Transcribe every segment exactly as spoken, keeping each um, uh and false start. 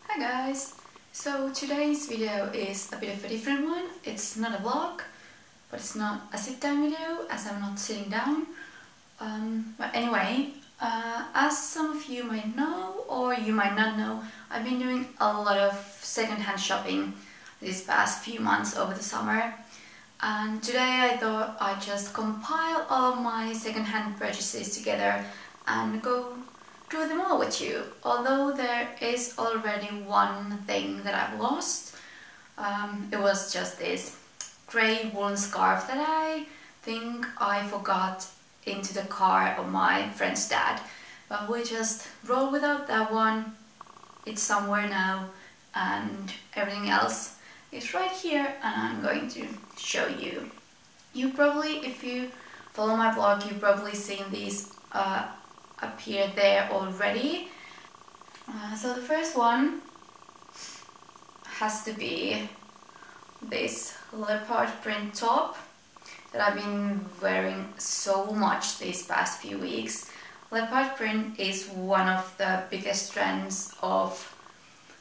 Hi guys! So today's video is a bit of a different one. It's not a vlog, but it's not a sit down video as I'm not sitting down. Um, but anyway, uh, as some of you might know or you might not know, I've been doing a lot of second-hand shopping these past few months over the summer, and today I thought I'd just compile all of my second-hand purchases together and go through them all with you, although there is already one thing that I've lost. Um, it was just this grey woolen scarf that I think I forgot into the car of my friend's dad, but we just roll without that one. It's somewhere now and everything else is right here, and I'm going to show you. You probably, if you follow my vlog, you've probably seen these uh, appear there already. Uh, so the first one has to be this leopard print top that I've been wearing so much these past few weeks. Leopard print is one of the biggest trends of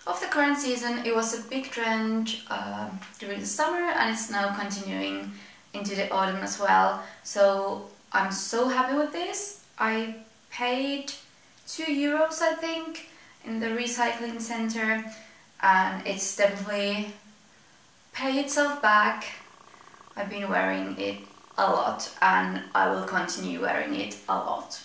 of the current season. It was a big trend uh, during the summer, and it's now continuing into the autumn as well. So I'm so happy with this. I paid two euros, I think, in the recycling center, and it's definitely paid itself back. I've been wearing it a lot, and I will continue wearing it a lot.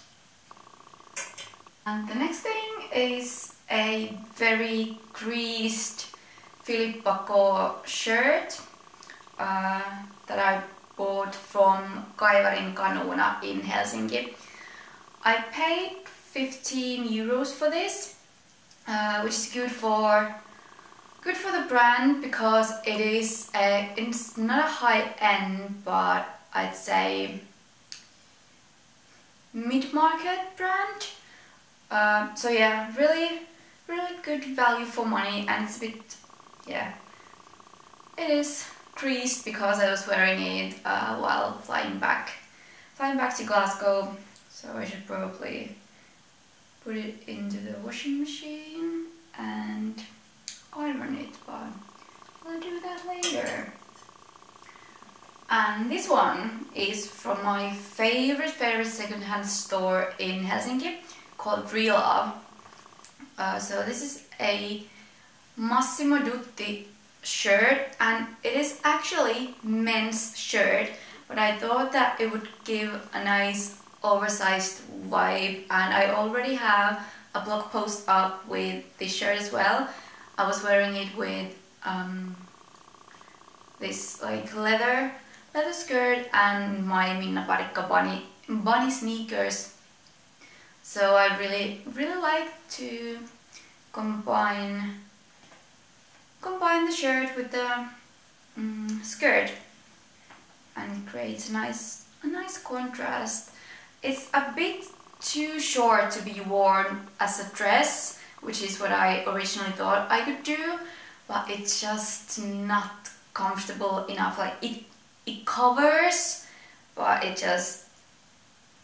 And the next thing is a very greased Filippa K shirt uh, that I bought from Kaivarin Kanona in Helsinki. I paid fifteen euros for this, uh, which is good for good for the brand, because it is a, it's not a high end, but I'd say mid-market brand. Uh, so yeah, really really good value for money, and it's a bit, yeah, it is creased because I was wearing it uh, while flying back flying back to Glasgow, so I should probably put it into the washing machine and iron it, but I'll do that later. And this one is from my favorite favorite secondhand store in Helsinki called Vrila. Uh, so this is a Massimo Dutti shirt, and it is actually men's shirt, but I thought that it would give a nice oversized vibe, and I already have a blog post up with this shirt as well. I was wearing it with um, this like leather leather skirt and my Minna Parikka bunny, bunny sneakers. So I really really like to combine combine the shirt with the um, skirt, and creates a nice a nice contrast. It's a bit too short to be worn as a dress, which is what I originally thought I could do, but it's just not comfortable enough. Like it, it covers, but it just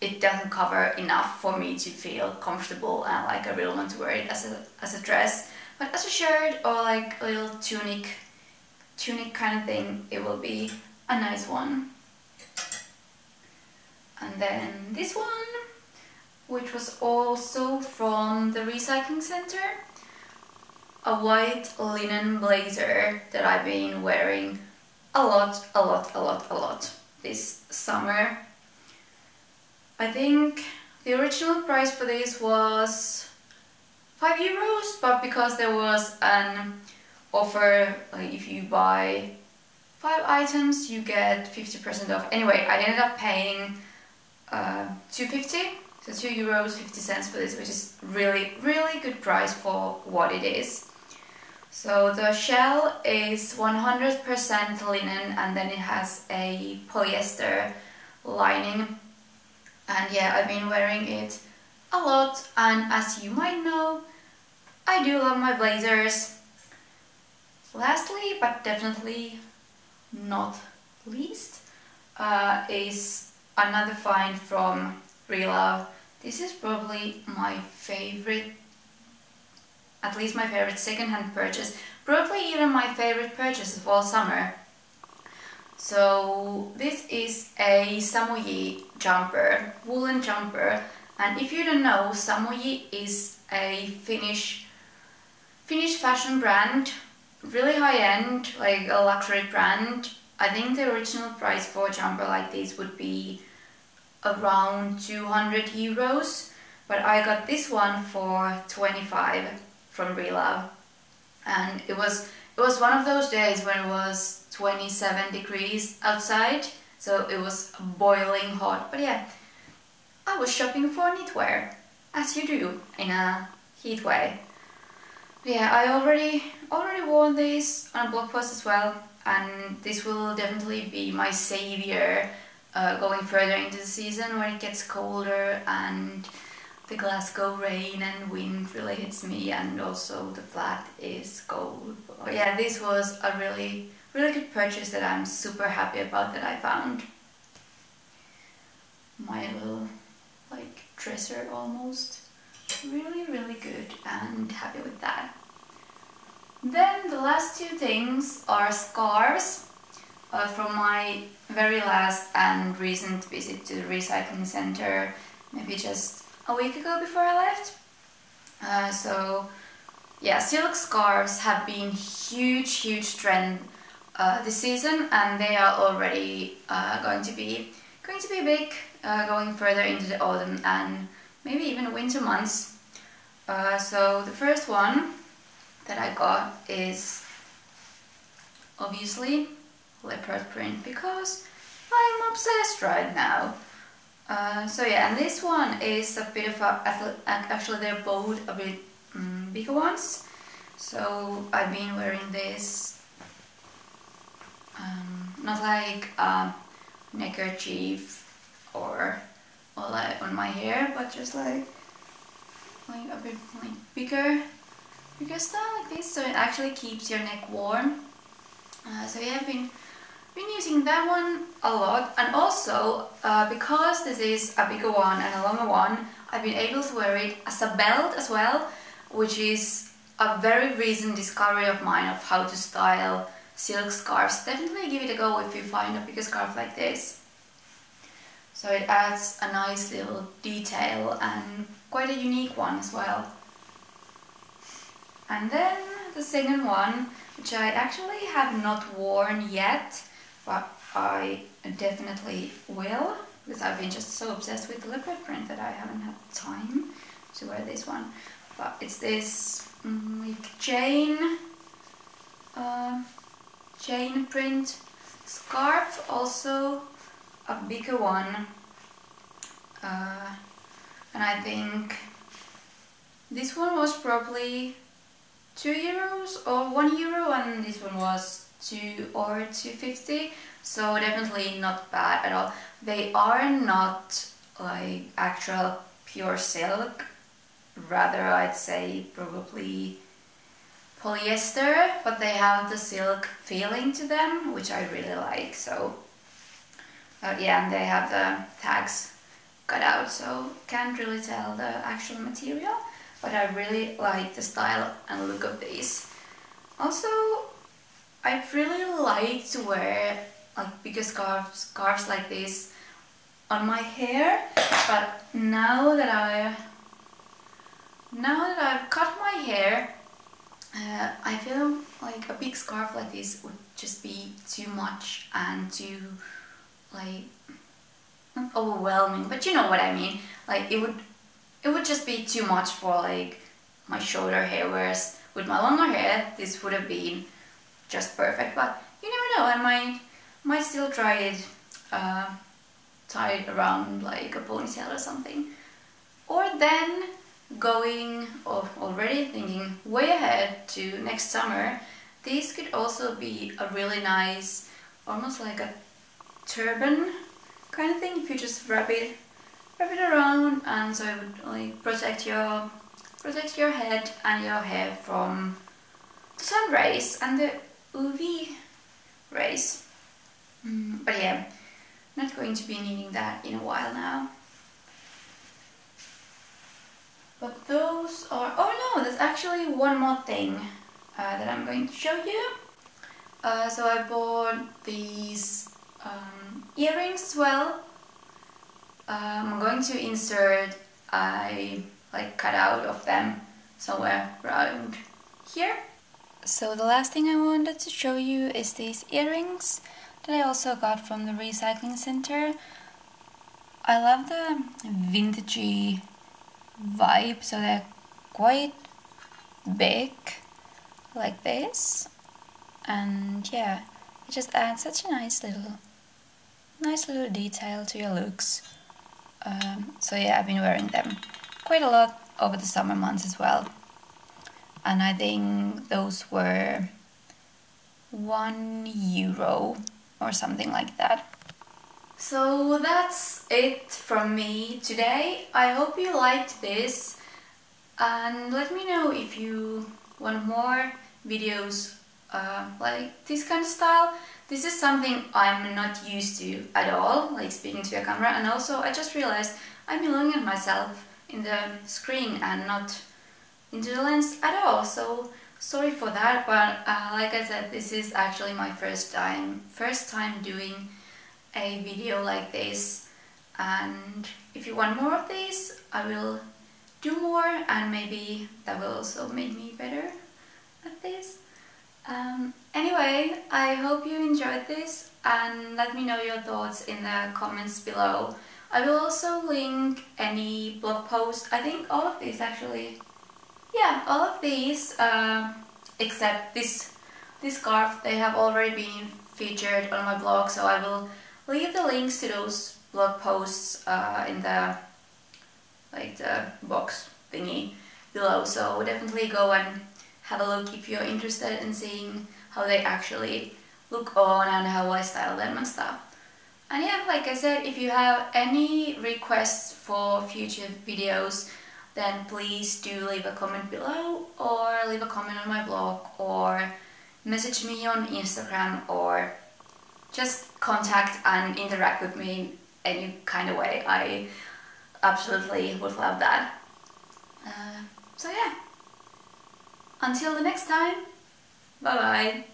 it doesn't cover enough for me to feel comfortable, and like I really want to wear it as a as a dress. But as a shirt or like a little tunic, tunic kind of thing, it will be a nice one. And then this one, which was also from the recycling center, a white linen blazer that I've been wearing a lot, a lot, a lot, a lot this summer. I think the original price for this was five euros, but because there was an offer, like if you buy five items you get fifty percent off. Anyway, I ended up paying uh, two fifty. So two euros fifty cents for this, which is really, really good price for what it is. So the shell is one hundred percent linen, and then it has a polyester lining. And yeah, I've been wearing it a lot, and as you might know, I do love my blazers. Lastly, but definitely not least, uh, is another find from ReLove. This is probably my favorite, at least my favorite secondhand purchase, probably even my favorite purchase of all summer. So this is a Samuji jumper, woolen jumper, and if you don't know, Samuji is a Finnish Finnish fashion brand, really high-end, like a luxury brand. I think the original price for a jumper like this would be around two hundred euros, but I got this one for twenty-five from ReLove, and it was it was one of those days when it was twenty-seven degrees outside, so it was boiling hot. But yeah, I was shopping for knitwear, as you do in a heat way. But yeah, I already already worn this on a blog post as well, and this will definitely be my savior uh, going further into the season when it gets colder and the Glasgow rain and wind really hits me, and also the flat is cold. But yeah, this was a really, really good purchase that I'm super happy about that I found. My little like dresser almost. Really, really good and happy with that. Then the last two things are scarves uh, from my very last and recent visit to the recycling center, maybe just a week ago before I left. Uh, so yeah, silk scarves have been huge, huge trend uh, this season, and they are already uh, going to be going to be big uh, going further into the autumn and maybe even winter months. Uh, so the first one that I got is obviously leopard print, because I'm obsessed right now. Uh, so yeah, and this one is a bit of a, actually they're both a bit um, bigger ones, so I've been wearing this, um, not like a neckerchief or all like on my hair, but just like, like a bit like bigger, bigger style like this, so it actually keeps your neck warm. Uh, so yeah, I've been been using that one a lot, and also uh, because this is a bigger one and a longer one, I've been able to wear it as a belt as well, which is a very recent discovery of mine of how to style silk scarves. Definitely give it a go if you find a bigger scarf like this. So it adds a nice little detail and quite a unique one as well. And then the second one, which I actually have not worn yet, but I definitely will, because I've been just so obsessed with the leopard print that I haven't had time to wear this one. But it's this mm, like chain, uh, chain print scarf, also a bigger one, uh, and I think this one was probably two euros or one euro, and this one was two or two fifty, so definitely not bad at all. They are not like actual pure silk, rather I'd say probably polyester, but they have the silk feeling to them, which I really like. So uh, yeah, and they have the tags cut out, so can't really tell the actual material, but I really like the style and look of these. Also, I really like to wear like bigger scarves, scarves like this on my hair, but now that I now that I've cut my hair, uh, I feel like a big scarf like this would just be too much and too like not overwhelming, but you know what I mean. Like it would it would just be too much for like my shorter hair, whereas with my longer hair this would have been just perfect. But you never know, I might might still try it, uh, tie it around like a ponytail or something. Or then going, or already thinking way ahead to next summer, these could also be a really nice, almost like a turban kind of thing. If you just wrap it, wrap it around, and so it would like protect your protect your head and your hair from the sun rays and the U V rays. Mm, but yeah, Not going to be needing that in a while now. But those are... Oh no, there's actually one more thing uh, that I'm going to show you. Uh, so I bought these um, earrings as well. Um, I'm going to insert a like, cutout of them somewhere around here. So the last thing I wanted to show you is these earrings that I also got from the recycling center. I love the vintagey vibe, so they're quite big, like this. And yeah, it just adds such a nice little, nice little detail to your looks. Um, so yeah, I've been wearing them quite a lot over the summer months as well. And I think those were one euro or something like that. So that's it from me today. I hope you liked this, and let me know if you want more videos uh, like this kind of style. This is something I'm not used to at all, like speaking to a camera, and also I just realized I'm looking at myself in the screen and not into the lens at all, so sorry for that, but uh, like I said, this is actually my first time first time doing a video like this. And if you want more of these, I will do more, and maybe that will also make me better at this. Um, anyway, I hope you enjoyed this, and let me know your thoughts in the comments below. I will also link any blog post. I think all of these actually, yeah, all of these uh, except this this scarf, they have already been featured on my blog, so I will leave the links to those blog posts uh, in the like the box thingy below, so definitely go and have a look if you're interested in seeing how they actually look on and how I style them and stuff. And yeah, like I said, if you have any requests for future videos, then please do leave a comment below, or leave a comment on my blog, or message me on Instagram, or just contact and interact with me in any kind of way. I absolutely would love that. Uh, so yeah, until the next time, bye bye!